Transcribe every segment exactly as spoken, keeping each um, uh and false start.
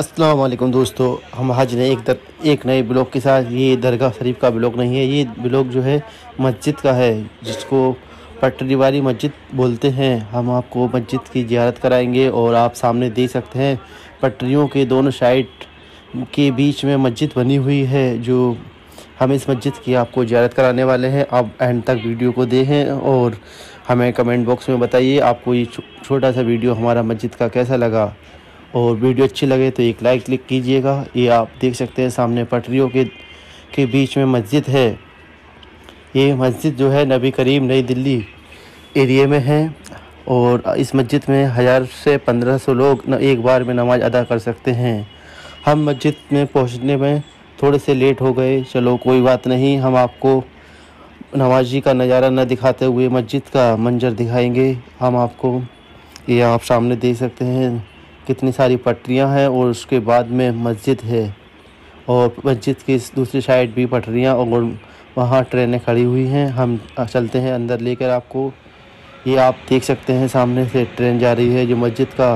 अस्सलाम वालेकुम दोस्तों, हम हाज ने एक दर, एक नए ब्लॉग के साथ। ये दरगाह शरीफ का ब्लॉग नहीं है, ये ब्लॉग जो है मस्जिद का है, जिसको पटरी वाली मस्जिद बोलते हैं। हम आपको मस्जिद की जियारत कराएंगे और आप सामने देख सकते हैं पटरियों के दोनों साइड के बीच में मस्जिद बनी हुई है। जो हम इस मस्जिद की आपको जियारत कराने वाले हैं। आप एंड तक वीडियो को देखें और हमें कमेंट बॉक्स में बताइए आपको ये छोटा सा वीडियो हमारा मस्जिद का कैसा लगा। और वीडियो अच्छी लगे तो एक लाइक क्लिक कीजिएगा। ये आप देख सकते हैं सामने पटरियों के के बीच में मस्जिद है। ये मस्जिद जो है नबी करीम नई दिल्ली एरिया में है और इस मस्जिद में हज़ार से पंद्रह सौ लोग एक बार में नमाज अदा कर सकते हैं। हम मस्जिद में पहुंचने में थोड़े से लेट हो गए, चलो कोई बात नहीं। हम आपको नमाजी का नज़ारा न दिखाते हुए मस्जिद का मंजर दिखाएँगे। हम आपको ये आप सामने देख सकते हैं कितनी सारी पटरियां हैं और उसके बाद में मस्जिद है और मस्जिद की इस दूसरी साइड भी पटरियां और वहां ट्रेनें खड़ी हुई हैं। हम चलते हैं अंदर लेकर आपको। ये आप देख सकते हैं सामने से ट्रेन जा रही है जो मस्जिद का,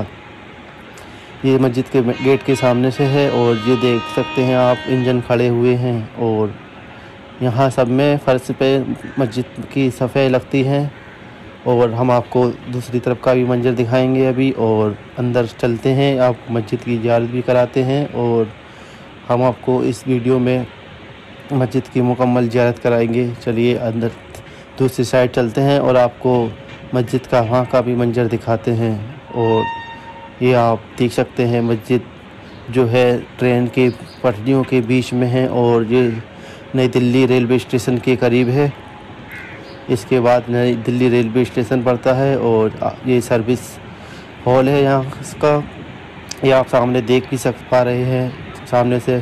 ये मस्जिद के गेट के सामने से है। और ये देख सकते हैं आप इंजन खड़े हुए हैं और यहाँ सब में फर्श पे मस्जिद की सफ़े लगती हैं। और हम आपको दूसरी तरफ का भी मंजर दिखाएंगे अभी, और अंदर चलते हैं, आप मस्जिद की जियारत भी कराते हैं और हम आपको इस वीडियो में मस्जिद की मुकम्मल जियारत कराएंगे। चलिए अंदर दूसरी साइड चलते हैं और आपको मस्जिद का वहाँ का भी मंजर दिखाते हैं। और ये आप देख सकते हैं मस्जिद जो है ट्रेन के पटरियों के बीच में है और ये नई दिल्ली रेलवे स्टेशन के करीब है। इसके बाद नई दिल्ली रेलवे स्टेशन पड़ता है और ये सर्विस हॉल है यहाँ इसका। ये आप सामने देख भी सक पा रहे हैं, सामने से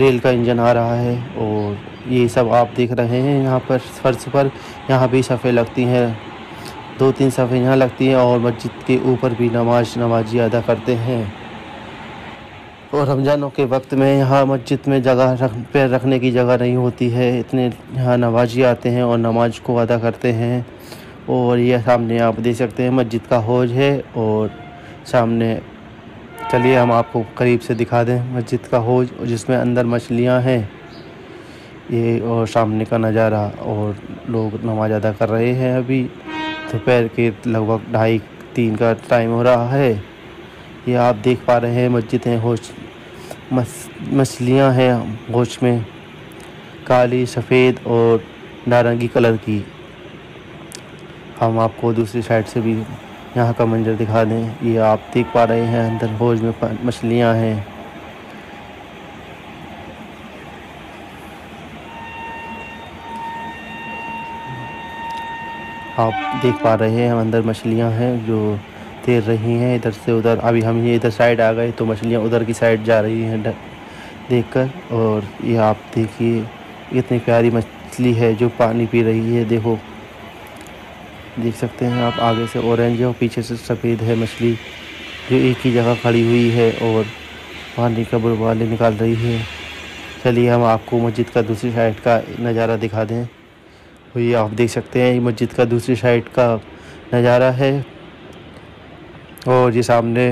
रेल का इंजन आ रहा है और ये सब आप देख रहे हैं। यहाँ पर फर्श पर यहाँ भी सफ़े लगती हैं, दो तीन सफ़े यहाँ लगती हैं और मस्जिद के ऊपर भी नमाज नमाजी अदा करते हैं। और रमज़ानों के वक्त में यहाँ मस्जिद में जगह रख पैर रखने की जगह नहीं होती है, इतने यहाँ नमाजी आते हैं और नमाज को अदा करते हैं। और यह सामने आप देख सकते हैं मस्जिद का हौज है और सामने, चलिए हम आपको करीब से दिखा दें मस्जिद का हौज जिसमें अंदर मछलियाँ हैं ये, और सामने का नज़ारा। और लोग नमाज अदा कर रहे हैं अभी, दोपहर के लगभग ढाई तीन का टाइम हो रहा है। ये आप देख पा रहे हैं मस्जिद है, होश मछलियाँ हैं होश में, काली सफ़ेद और नारंगी कलर की। हम आपको दूसरी साइड से भी यहाँ का मंजर दिखा दें। ये आप देख पा रहे हैं अंदर होश में मछलियाँ हैं। आप देख पा रहे हैं अंदर मछलियाँ हैं जो तैर रही हैं इधर से उधर। अभी हम ये इधर साइड आ गए तो मछलियाँ उधर की साइड जा रही हैं देखकर। और ये आप देखिए इतनी प्यारी मछली है जो पानी पी रही है, देखो देख सकते हैं आप। आगे से ऑरेंज है और पीछे से सफ़ेद है मछली जो एक ही जगह खड़ी हुई है और पानी का बुलबुले निकाल रही है। चलिए हम आपको मस्जिद का दूसरी साइड का नज़ारा दिखा दें। तो ये आप देख सकते हैं मस्जिद का दूसरी साइड का नज़ारा है। और ये सामने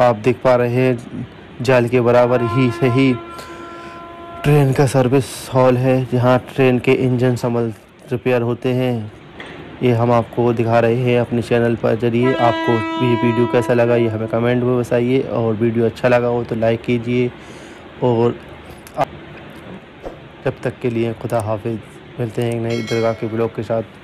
आप देख पा रहे हैं जाल के बराबर ही से ही ट्रेन का सर्विस हॉल है जहां ट्रेन के इंजन संभल रिपेयर होते हैं। ये हम आपको दिखा रहे हैं अपने चैनल पर। जरिए आपको ये वीडियो कैसा लगा ये हमें कमेंट में बताइए, और वीडियो अच्छा लगा हो तो लाइक कीजिए। और जब तक के लिए खुदा हाफिज़, मिलते हैं एक नई दरगाह के ब्लॉग के साथ।